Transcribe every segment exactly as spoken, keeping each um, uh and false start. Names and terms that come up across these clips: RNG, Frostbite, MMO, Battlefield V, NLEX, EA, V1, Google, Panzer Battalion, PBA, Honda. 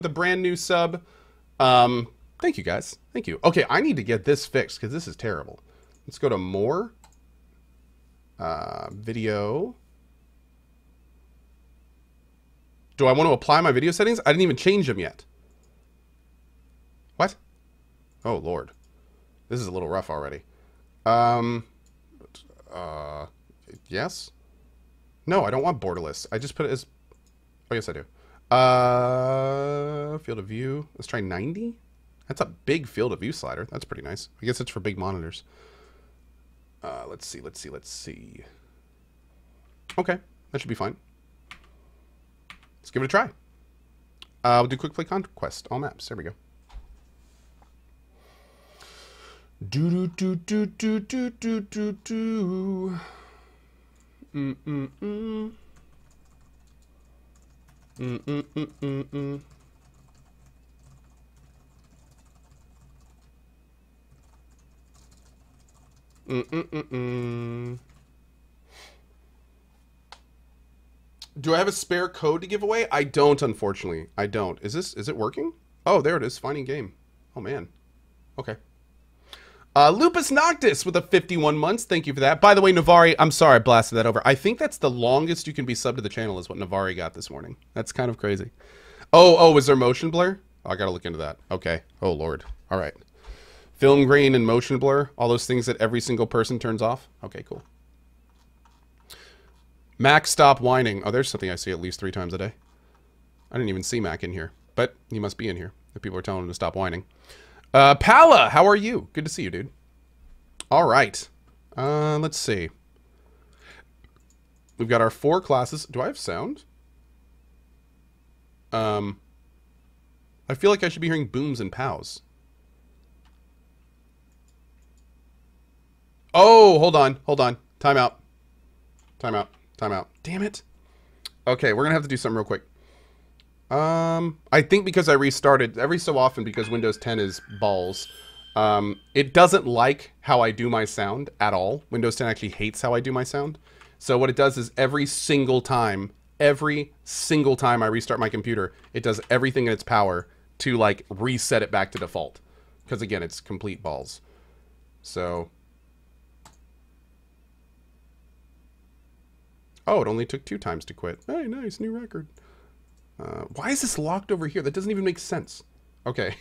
the brand new sub. Um, thank you guys. Thank you. Okay, I need to get this fixed because this is terrible. Let's go to more. Uh, video. Do I want to apply my video settings? I didn't even change them yet. What? Oh, Lord. This is a little rough already. Um, uh, yes? No, I don't want borderless. I just put it as... Oh, yes, I do. Uh, field of view. Let's try ninety. That's a big field of view slider. That's pretty nice. I guess it's for big monitors. Uh, let's see, let's see, let's see. Okay, that should be fine. Let's give it a try. Uh, we'll do quick play conquest, all maps. There we go. Do do do do do do do do. Mm mm mm. Mm mm mm mm mm. Mm-mm-mm-mm. Do I have a spare code to give away? I don't, unfortunately. I don't. Is this, is it working? Oh, there it is. Finding game. Oh, man. Okay. Uh, Lupus Noctis with a fifty-one months. Thank you for that. By the way, Navari, I'm sorry I blasted that over. I think that's the longest you can be subbed to the channel is what Navari got this morning. That's kind of crazy. Oh, oh, is there motion blur? Oh, I gotta look into that. Okay. Oh, Lord. All right. Film grain and motion blur, all those things that every single person turns off. Okay, cool. Mac, stop whining. Oh, there's something I see at least three times a day. I didn't even see Mac in here, but he must be in here if people are telling him to stop whining. Uh, Pala, how are you? Good to see you, dude. All right. Uh, let's see. We've got our four classes. Do I have sound? Um, I feel like I should be hearing booms and pows. Oh, hold on, hold on. Time out. Time out. Time out. Damn it. Okay, we're going to have to do something real quick. Um, I think because I restarted every so often because Windows ten is balls. Um, it doesn't like how I do my sound at all. Windows ten actually hates how I do my sound. So what it does is every single time, every single time I restart my computer, it does everything in its power to like reset it back to default. Because again, it's complete balls. So... Oh, it only took two times to quit. Hey, nice, new record. Uh, why is this locked over here? That doesn't even make sense. Okay,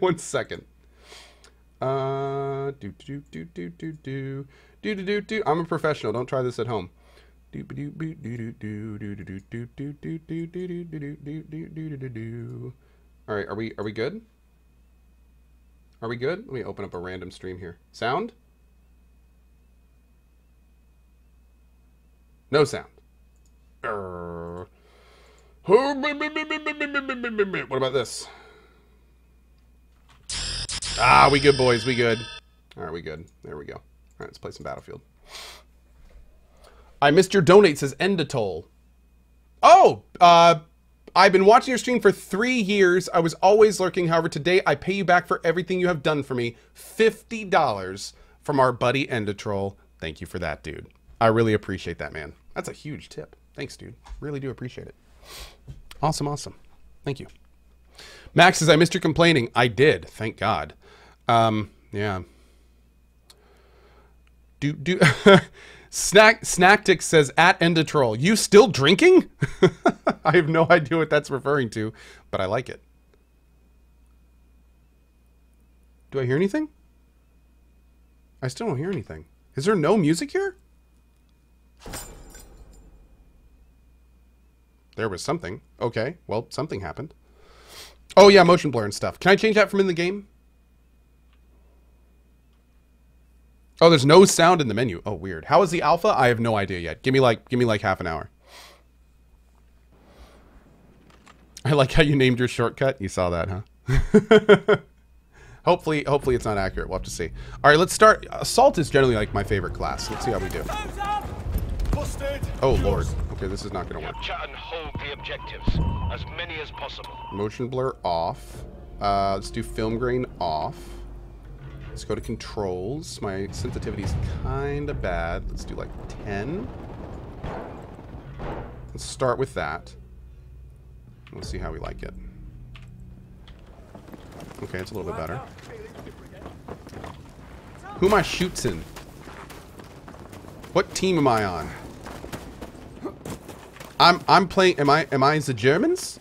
one second. Uh, do do do do do do do do do do. I'm a professional. Don't try this at home. Do do do do do do do do do do do do do do do do do. All right, are we are we good? Are we good? Let me open up a random stream here. Sound. No sound. Urgh. What about this? Ah, we good, boys. We good. All right, we good. There we go. All right, let's play some Battlefield. I missed your donate, says Endatol. Oh, uh, I've been watching your stream for three years. I was always lurking. However, today I pay you back for everything you have done for me. fifty dollars from our buddy Endatrol. Thank you for that, dude. I really appreciate that, man. That's a huge tip. Thanks, dude. Really do appreciate it. Awesome, awesome. Thank you. Max says, I missed your complaining. I did. Thank God. Um, yeah. Do, do. Snack, Snacktick says, at Endatrol, you still drinking? I have no idea what that's referring to, but I like it. Do I hear anything? I still don't hear anything. Is there no music here? There was something. Okay, well, something happened. Oh yeah, motion blur and stuff. Can I change that from in the game? Oh, there's no sound in the menu. Oh, weird. How is the alpha? I have no idea yet. Give me like, give me like half an hour. I like how you named your shortcut. You saw that, huh? Hopefully, hopefully it's not accurate. We'll have to see. All right, let's start. Assault is generally like my favorite class. Let's see how we do. Oh, Lord. Okay, this is not going to work. Capture and hold the objectives, as many as possible. Motion blur off. Uh, let's do film grain off. Let's go to controls. My sensitivity is kind of bad. Let's do like ten. Let's start with that. Let's see how we like it. Okay, it's a little bit better. Who am I shooting? What team am I on? I'm I'm playing. Am I am I the Germans?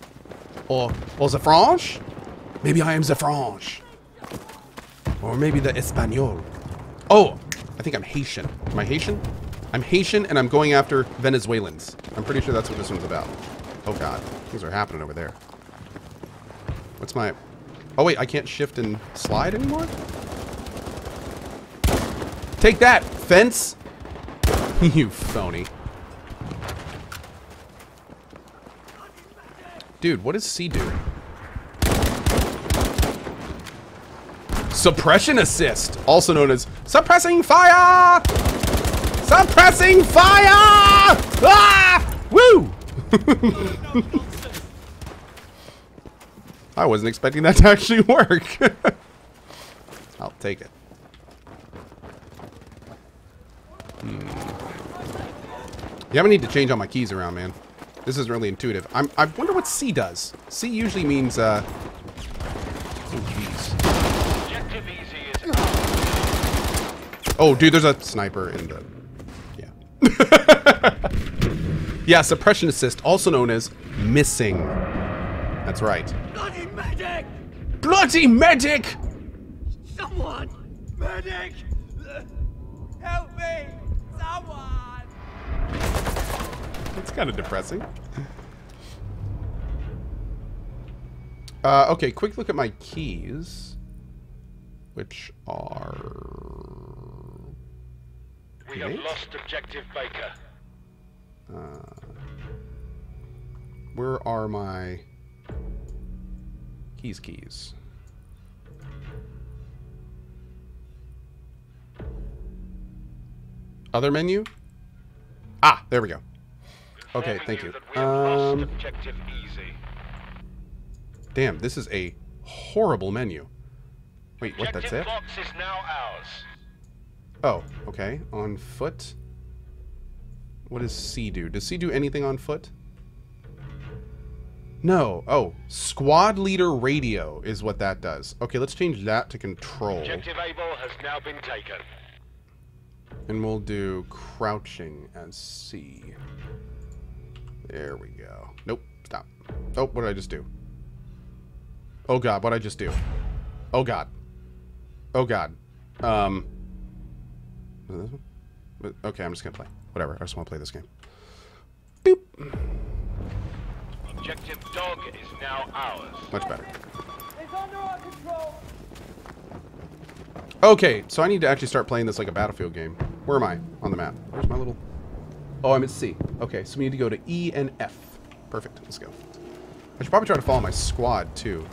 Or or the French? Maybe I am the French. Or maybe the Espanol. Oh, I think I'm Haitian. Am I Haitian? I'm Haitian, and I'm going after Venezuelans. I'm pretty sure that's what this one's about. Oh God, things are happening over there. What's my? Oh wait, I can't shift and slide anymore? Take that, fence! You phony. Dude, what does C do? Suppression assist, also known as suppressing fire! Suppressing fire! Ah! Woo! I wasn't expecting that to actually work. I'll take it. Hmm. Yeah, I'm gonna need to change all my keys around, man. This is really intuitive. I'm, I wonder what C does. C usually means, uh... oh, jeez. Oh, dude, there's a sniper in the... yeah. Yeah, suppression assist, also known as missing. That's right. Bloody medic! Bloody medic! Someone! Medic! Help me! Someone! That's kind of depressing. Uh, okay, quick look at my keys, which are... we have lost objective Baker. Uh, where are my keys? Keys. Other menu? Ah, there we go. Okay, thank you. Um, damn, this is a horrible menu. Wait, what, that's it? Oh, okay. On foot. What does C do? Does C do anything on foot? No. Oh, squad leader radio is what that does. Okay, let's change that to control. Objective Able has now been taken. And we'll do crouching as C. There we go. Nope, stop. Oh, what did I just do? Oh God, what did I just do? Oh God. Oh God. Um. Okay, I'm just gonna play. Whatever, I just wanna play this game. Boop. Objective Dog is now ours. Much better. It's under our control. Okay, so I need to actually start playing this like a Battlefield game. Where am I on the map? Where's my little... oh, I'm at C. Okay, so we need to go to E and F. Perfect, let's go. I should probably try to follow my squad, too.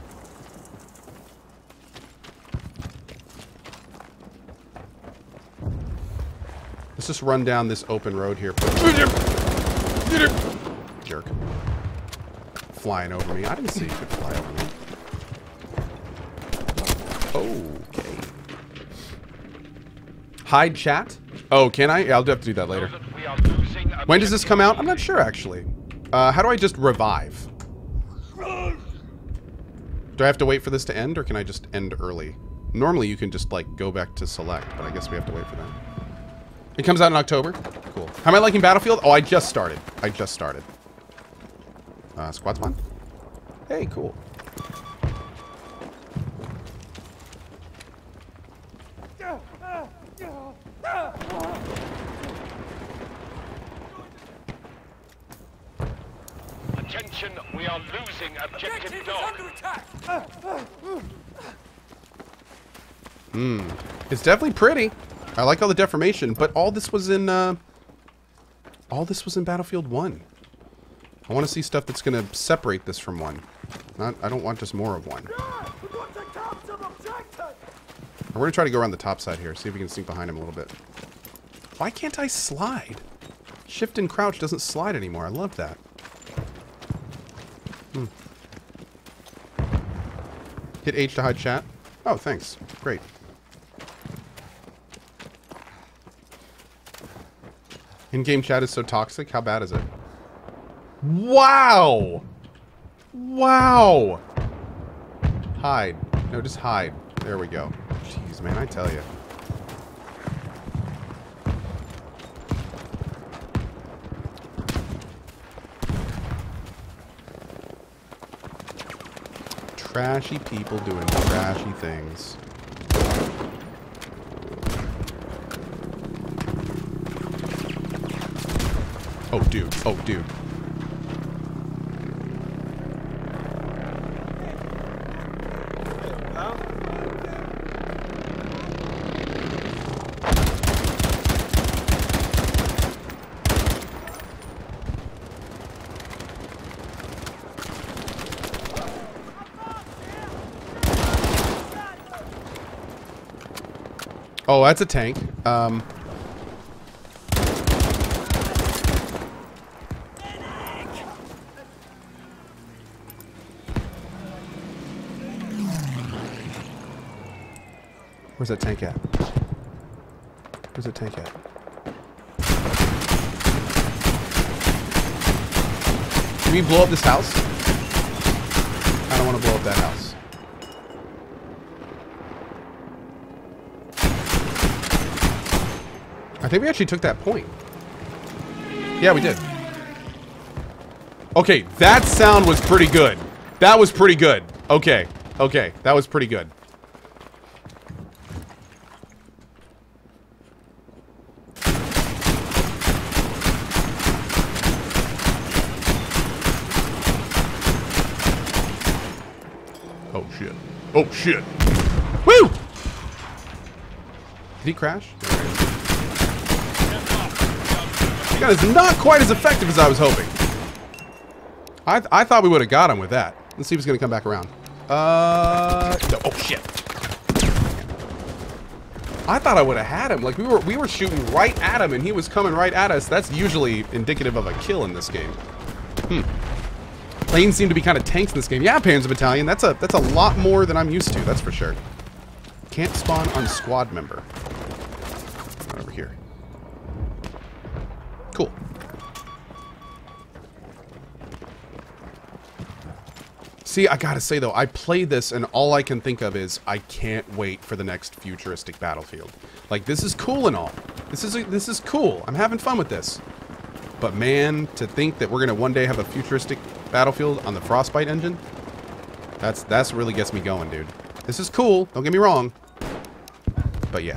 Let's just run down this open road here. Jerk. Flying over me. I didn't see you could fly over me. Oh. Hide chat? Oh, can I? Yeah, I'll have to do that later. When does this come out? I'm not sure, actually. Uh, how do I just revive? Do I have to wait for this to end, or can I just end early? Normally, you can just, like, go back to select, but I guess we have to wait for that. It comes out in October. Cool. How am I liking Battlefield? Oh, I just started. I just started. Uh, squad spawn. Hey, cool. Attention, we are losing objective, objective Dog. Is under attack. Hmm. It's definitely pretty. I like all the deformation, but all this was in uh all this was in Battlefield one. I want to see stuff that's going to separate this from one. Not I don't want just more of one. We're going to try to go around the top side here, see if we can sneak behind him a little bit. Why can't I slide? Shift and crouch doesn't slide anymore. I love that. Hmm. Hit H to hide chat. Oh, thanks. Great. In-game chat is so toxic. How bad is it? Wow! Wow! Hide. No, just hide. There we go. Jeez, man, I tell you. Trashy people doing trashy things. Oh, dude. Oh, dude. Oh, that's a tank. Um... Where's that tank at? Where's that tank at? Can we blow up this house? I don't want to blow up that house. I think we actually took that point. Yeah, we did. Okay, that sound was pretty good. That was pretty good. Okay, okay, that was pretty good. Oh, shit. Oh, shit. Woo! Did he crash? He got us not quite as effective as I was hoping. I, th I thought we would have got him with that. Let's see if he's going to come back around. Uh, no. Oh, shit. I thought I would have had him. Like, we were, we were shooting right at him, and he was coming right at us. That's usually indicative of a kill in this game. Hmm. Planes seem to be kind of tanks in this game. Yeah, Panzer Battalion. That's a that's a lot more than I'm used to. That's for sure. Can't spawn on squad member. Not over here. Cool. See, I gotta say though, I play this and all I can think of is I can't wait for the next futuristic Battlefield. Like, this is cool and all. This is a, this is cool. I'm having fun with this. But man, to think that we're gonna one day have a futuristic Battlefield on the Frostbite engine, that's that's really gets me going, dude. This is cool, don't get me wrong, but yeah,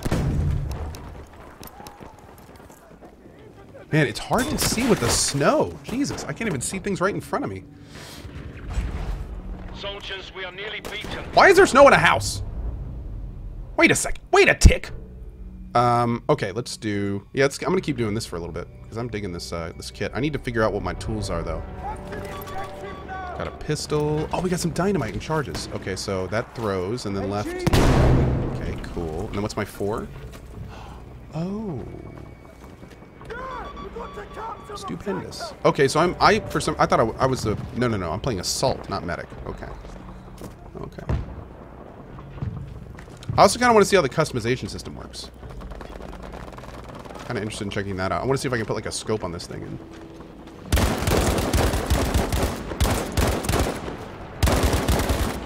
man, it's hard to see with the snow. Jesus, I can't even see things right in front of me. Soldiers, we are nearly beaten. Why is there snow in a house? Wait a sec. Wait a tick. Um, okay, let's do. Yeah, let's, I'm gonna keep doing this for a little bit because I'm digging this uh, this kit. I need to figure out what my tools are though. Got a pistol. Oh, we got some dynamite and charges. Okay, so that throws and then left. Okay, cool. And then what's my four? Oh. Stupendous. Okay, so I'm I for some I thought I, I was the no no no I'm playing assault, not medic. Okay. Okay. I also kind of want to see how the customization system works. Kind of interested in checking that out. I want to see if I can put like a scope on this thing. And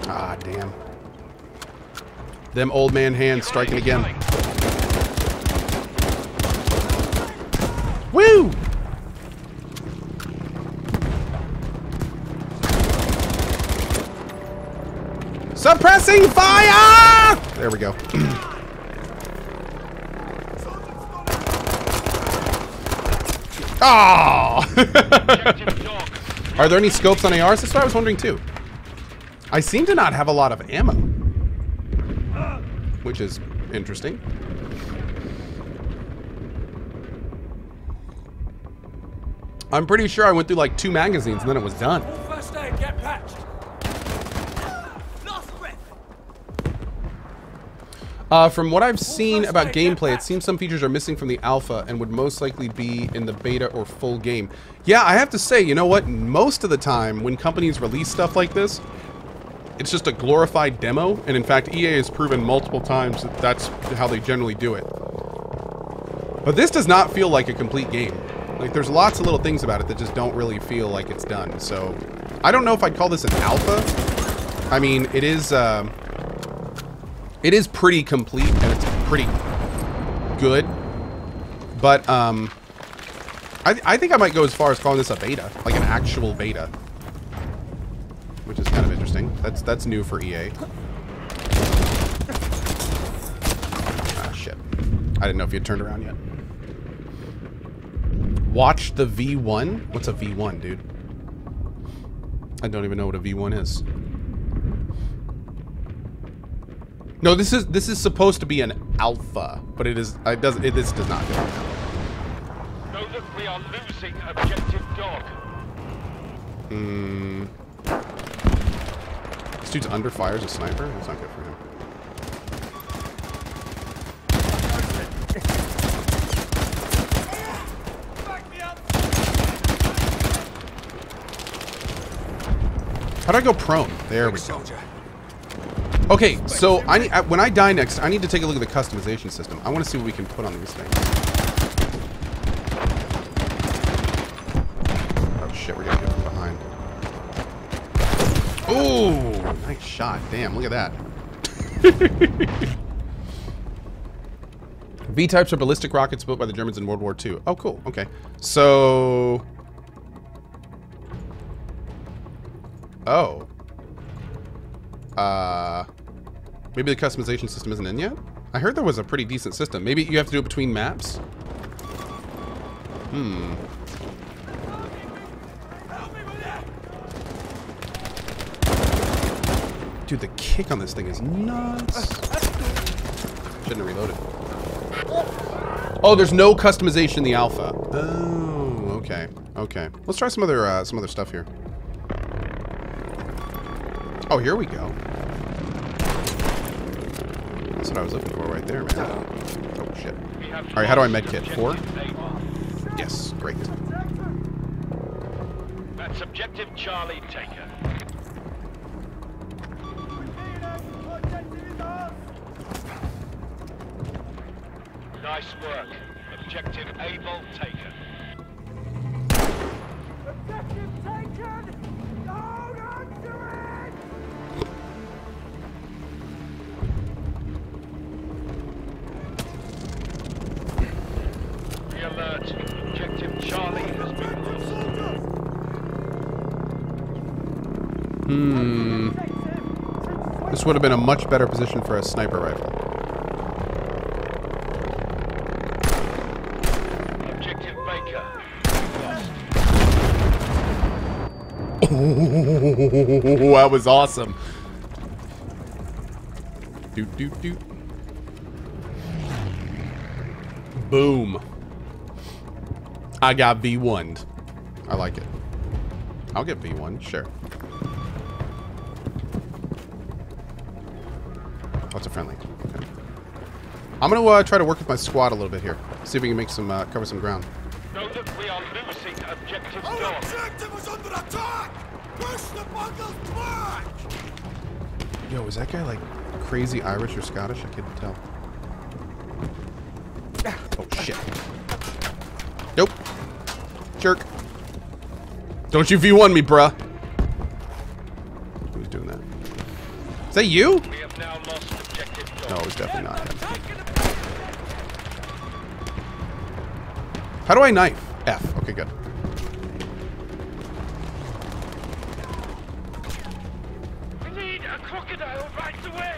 ah, damn. Them old man hands striking again. Woo! Suppressing fire! There we go. Oh! Are there any scopes on A Rs? That's what I was wondering too. I seem to not have a lot of ammo, which is interesting. I'm pretty sure I went through like two magazines and then it was done. First aid, get patched. Last breath. Uh, from what I've seen about gameplay, it seems some features are missing from the alpha and would most likely be in the beta or full game. Yeah, I have to say, you know what? Most of the time when companies release stuff like this, it's just a glorified demo, and in fact, E A has proven multiple times that that's how they generally do it. But this does not feel like a complete game. Like, there's lots of little things about it that just don't really feel like it's done, so... I don't know if I'd call this an alpha. I mean, it is, uh, It is pretty complete and it's pretty good, but um, I, I think I might go as far as calling this a beta, like an actual beta, which is kind of interesting. That's that's new for E A. Ah, shit. I didn't know if you had turned around yet. Watch the V one? What's a V one, dude? I don't even know what a V one is. No, this is this is supposed to be an alpha, but it is it doesn't it, this does not do it. No, look, we are losing objective dog. Hmm. This dude's under fire as a sniper. That's not good for him. How'd I go prone? There we go. Okay, so I need, when I die next, I need to take a look at the customization system. I want to see what we can put on these things. Oh shit, we're gonna get from behind. Oh, nice shot. Damn, look at that. V-types are ballistic rockets built by the Germans in World War Two. Oh, cool. Okay, so... Oh. Uh, maybe the customization system isn't in yet? I heard there was a pretty decent system. Maybe you have to do it between maps? Hmm. Dude, the kick on this thing is nuts. Shouldn't have reloaded. Oh, there's no customization in the alpha. Oh, okay. Okay. Let's try some other uh, some other stuff here. Oh, here we go. That's what I was looking for right there, man. Oh, shit. All right, how do I medkit? Four? Yes, great. That's objective Charlie taken. Nice work. Objective Able taken. Objective taken! Alert. Objective Charlie has been lost. Hmm. This would have been a much better position for a sniper rifle. Objective Baker lost. Oh, that was awesome. Doot doot doot. Boom. I got V one'd. I like it. I'll get V one, sure. Lots of friendly. Okay. I'm gonna uh, try to work with my squad a little bit here. See if we can make some uh, cover some ground. No, look, we are losing objective. Our objective was under attack. Push the buggers back. Yo, is that guy like crazy Irish or Scottish? I couldn't tell. Oh shit. Nope. Jerk. Don't you V one me, bruh. Who's doing that? Is that you? We have now lost objective. No, it's definitely not him. How do I knife? F. Okay, good. We need a crocodile right away.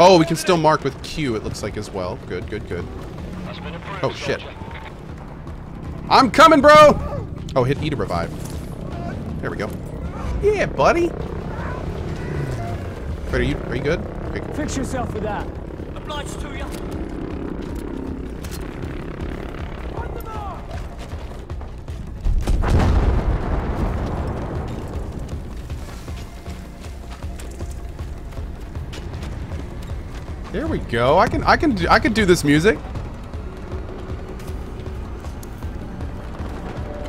Oh, we can still mark with Q, it looks like, as well. Good, good, good. Oh, shit. I'm coming, bro! Oh, hit E to revive. There we go. Yeah, buddy. Wait, are you are you good? Okay, cool. Fix yourself with that. Obliged to you. On the mark. There we go. I can I can do, I can do this music.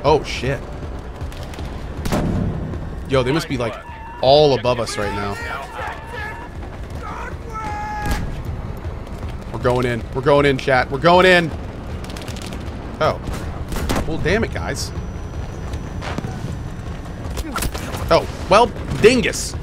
Oh shit. Yo, they must be like all above us right now. We're going in. We're going in, chat. We're going in. Oh. Well, damn it, guys. Oh, well, dingus.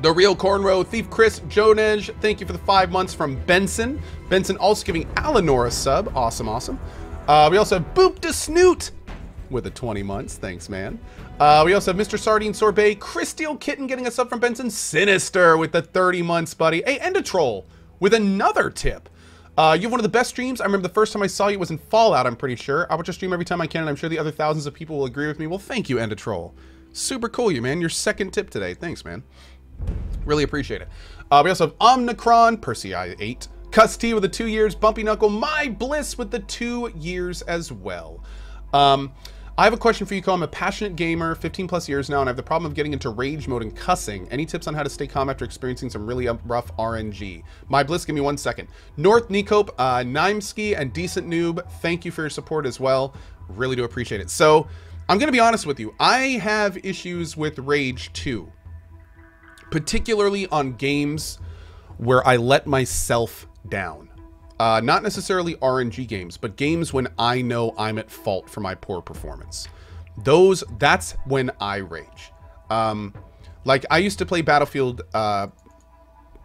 The Real Cornrow, Thief Chris, Jonej, thank you for the five months from Benson. Benson also giving Eleanor a sub. Awesome, awesome. Uh, we also have Boop to Snoot with the twenty months. Thanks, man. Uh, we also have Mister Sardine Sorbet, Christiel Kitten getting a sub from Benson, Sinister with the thirty months, buddy. Hey, and a troll with another tip. Uh, you have one of the best streams. I remember the first time I saw you was in Fallout, I'm pretty sure. I watch your stream every time I can, and I'm sure the other thousands of people will agree with me. Well, thank you, End a Troll. Super cool, you, man. Your second tip today. Thanks, man. Really appreciate it. Uh, we also have Omnicron, Percy I eight, Custy with the two years, Bumpy Knuckle, My Bliss with the two years as well. Um, I have a question for you, Cole. I'm a passionate gamer, fifteen plus years now, and I have the problem of getting into rage mode and cussing. Any tips on how to stay calm after experiencing some really rough R N G? My Bliss, give me one second. North Nicope, uh, Nimesky, and Decent Noob, thank you for your support as well. Really do appreciate it. So I'm going to be honest with you. I have issues with rage too, particularly on games where I let myself down. Uh, not necessarily R N G games, but games when I know I'm at fault for my poor performance. Those, that's when I rage. Um, like I used to play Battlefield, uh,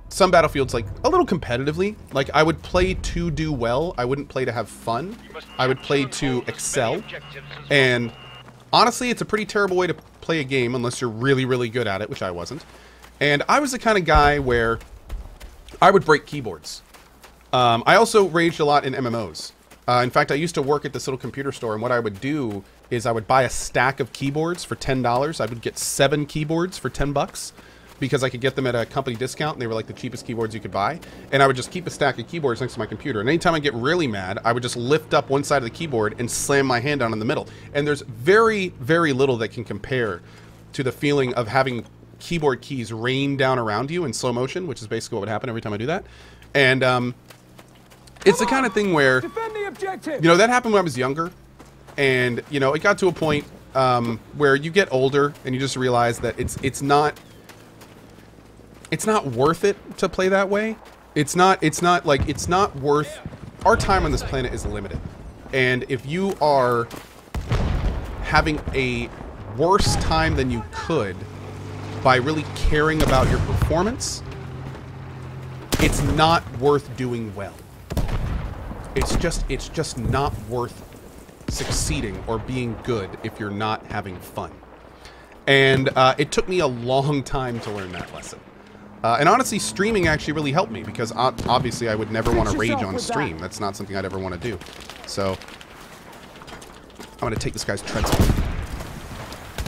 some Battlefields like a little competitively. Like I would play to do well. I wouldn't play to have fun. I would play to excel. And honestly, it's a pretty terrible way to play a game unless you're really, really good at it, which I wasn't. And I was the kind of guy where I would break keyboards. Um, I also raged a lot in M M Os. Uh, in fact, I used to work at this little computer store, and what I would do is I would buy a stack of keyboards for ten dollars. I would get seven keyboards for ten bucks because I could get them at a company discount, and they were like the cheapest keyboards you could buy. And I would just keep a stack of keyboards next to my computer. And anytime I get really mad, I would just lift up one side of the keyboard and slam my hand down in the middle. And there's very, very little that can compare to the feeling of having keyboard keys rain down around you in slow motion, which is basically what would happen every time I do that. And, um... it's the kind of thing where, you know, that happened when I was younger, and, you know, it got to a point um, where you get older and you just realize that it's it's not it's not worth it to play that way. It's not it's not like it's not worth our time on this planet is limited, and if you are having a worse time than you could by really caring about your performance, it's not worth doing well. It's just, it's just not worth succeeding or being good if you're not having fun. And uh, it took me a long time to learn that lesson. Uh, and honestly, streaming actually really helped me because obviously I would never want to rage on stream. That's not something I'd ever want to do. So I'm going to take this guy's treadmill.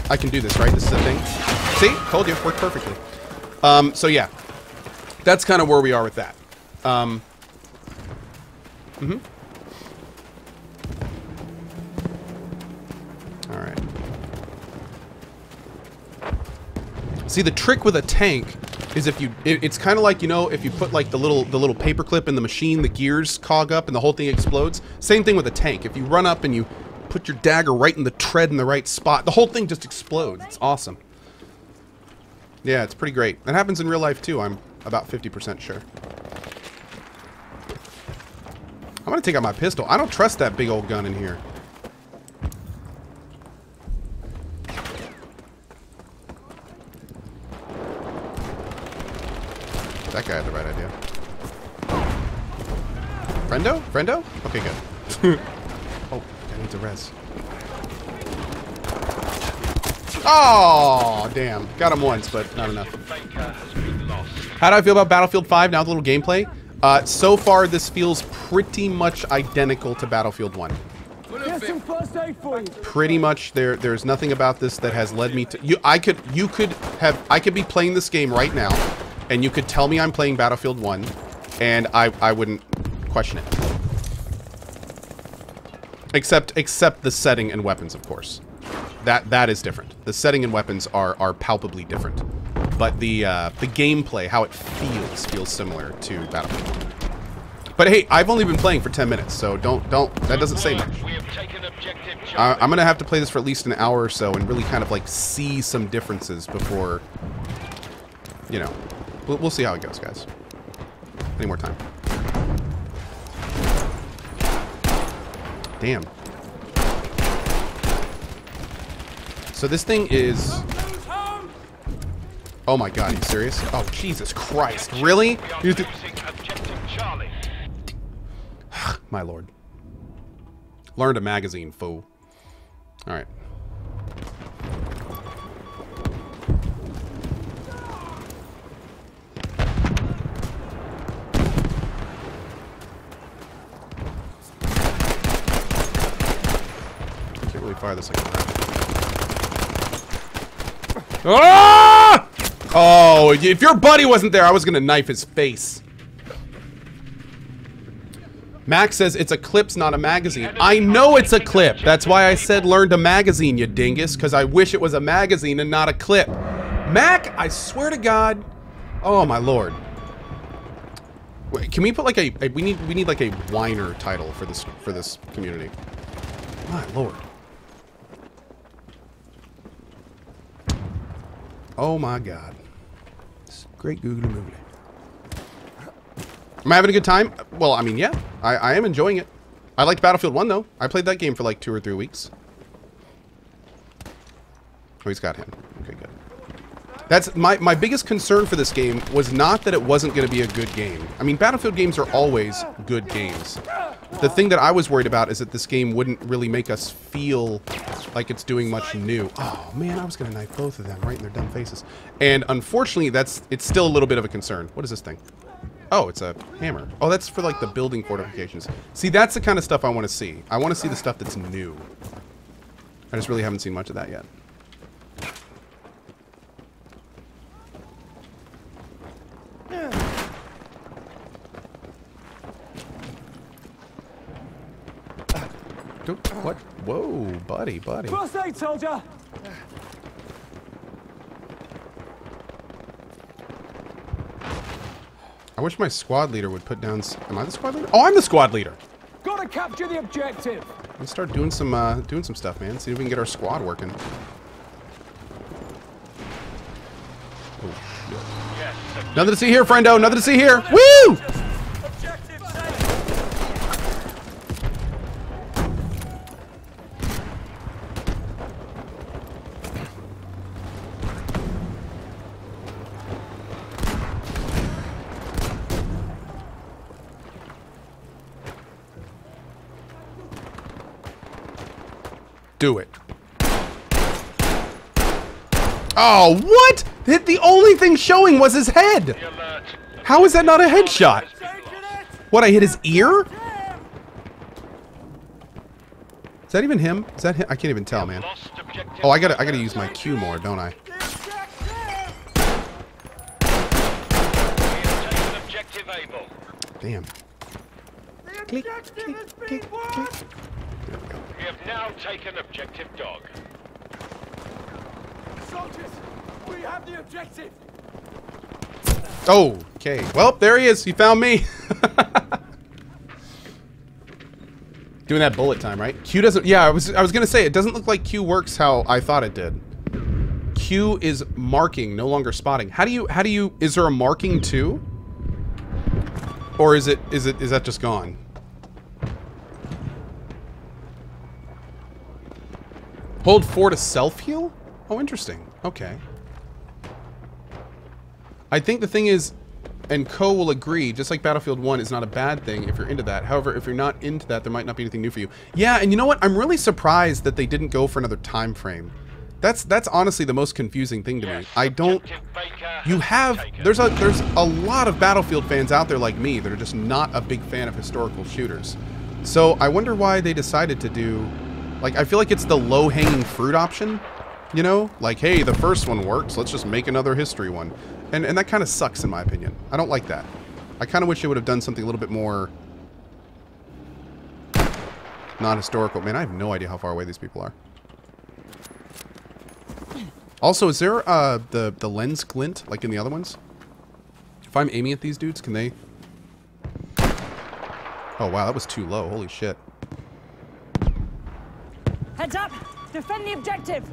I can do this, right? This is a thing. See? Told you. Worked perfectly. Um, so yeah, that's kind of where we are with that. Um... Mm-hmm. All right. See, the trick with a tank is if you, it, it's kind of like, you know, if you put like the little, the little paperclip in the machine, the gears cog up and the whole thing explodes. Same thing with a tank. If you run up and you put your dagger right in the tread in the right spot, the whole thing just explodes. It's awesome. Yeah, it's pretty great. It happens in real life too. I'm about fifty percent sure. I'm gonna take out my pistol. I don't trust that big old gun in here. That guy had the right idea. Friendo? Friendo? Okay, good. Oh, that needs a res. Oh, damn. Got him once, but not enough. How do I feel about Battlefield five now with a little gameplay? Uh, so far, this feels pretty much identical to Battlefield one. Pretty much, there, there's nothing about this that has led me to. You, I could, you could have, I could be playing this game right now, and you could tell me I'm playing Battlefield one, and I, I wouldn't question it. Except, except the setting and weapons, of course. That, that is different. The setting and weapons are, are palpably different. But the uh, the gameplay, how it feels, feels similar to Battlefield. But hey, I've only been playing for ten minutes, so don't don't that doesn't say much. Uh, I'm gonna have to play this for at least an hour or so and really kind of like see some differences before, you know, we'll, we'll see how it goes, guys. Any more time? Damn. So this thing is. Oh my god, are you serious? Oh, Jesus Christ, really? Here's the... My lord. Learned a magazine, fool. Alright. I can't really fire this like that. Oh! Oh, if your buddy wasn't there, I was gonna knife his face. Max says it's a clips, not a magazine. I know it's a clip. That's why I said learned a magazine, you dingus, because I wish it was a magazine and not a clip. Mac, I swear to God. Oh my lord. Wait, can we put like a, a we need we need like a whiner title for this for this community? My lord. Oh my god. Great Google movie. Am I having a good time? Well, I mean, yeah. I, I am enjoying it. I liked Battlefield one, though. I played that game for like two or three weeks. Oh, he's got him. Okay, good. That's my, my biggest concern for this game was not that it wasn't going to be a good game. I mean, Battlefield games are always good games. The thing that I was worried about is that this game wouldn't really make us feel like it's doing much new. Oh, man, I was going to knife both of them right in their dumb faces. And unfortunately, that's it's still a little bit of a concern. What is this thing? Oh, it's a hammer. Oh, that's for, like, the building fortifications. See, that's the kind of stuff I want to see. I want to see the stuff that's new. I just really haven't seen much of that yet. What? Whoa, buddy, buddy. First aid, soldier. I wish my squad leader would put down. S Am I the squad leader? Oh, I'm the squad leader. Gotta capture the objective. Let's start doing some uh, doing some stuff, man. See if we can get our squad working. Oh shit! Nothing to see here, friendo. Nothing to see here. Woo! Do it. Oh, what? The only thing showing was his head. How is that not a headshot? What, I hit his ear? Is that even him? Is that him? I can't even tell, man. Oh, I gotta, I gotta use my Q more, don't I? Damn. Click, click, click, click. We have now taken objective dog. Soldiers, we have the objective. Oh, okay. Well, there he is. He found me. Doing that bullet time, right? Q doesn't. Yeah, I was. I was gonna say it doesn't look like Q works how I thought it did. Q is marking, no longer spotting. How do you? How do you? Is there a marking too? Or is it? Is it? Is that just gone? Hold four to self-heal? Oh, interesting. Okay. I think the thing is, and Co will agree, just like Battlefield one is not a bad thing if you're into that. However, if you're not into that, there might not be anything new for you. Yeah, and you know what? I'm really surprised that they didn't go for another time frame. That's that's honestly the most confusing thing to me. I don't... You have... There's a, there's a lot of Battlefield fans out there like me that are just not a big fan of historical shooters. So I wonder why they decided to do... Like, I feel like it's the low-hanging fruit option, you know? Like, hey, the first one works, let's just make another history one. And and that kind of sucks, in my opinion. I don't like that. I kind of wish they would have done something a little bit more... non-historical. Man, I have no idea how far away these people are. Also, is there uh, the, the lens glint, like in the other ones? If I'm aiming at these dudes, can they... Oh, wow, that was too low. Holy shit. Heads up! Defend the objective!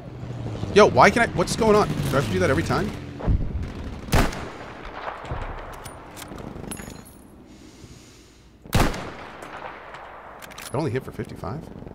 Yo, why can I... What's going on? Do I have to do that every time? I only hit for fifty-five?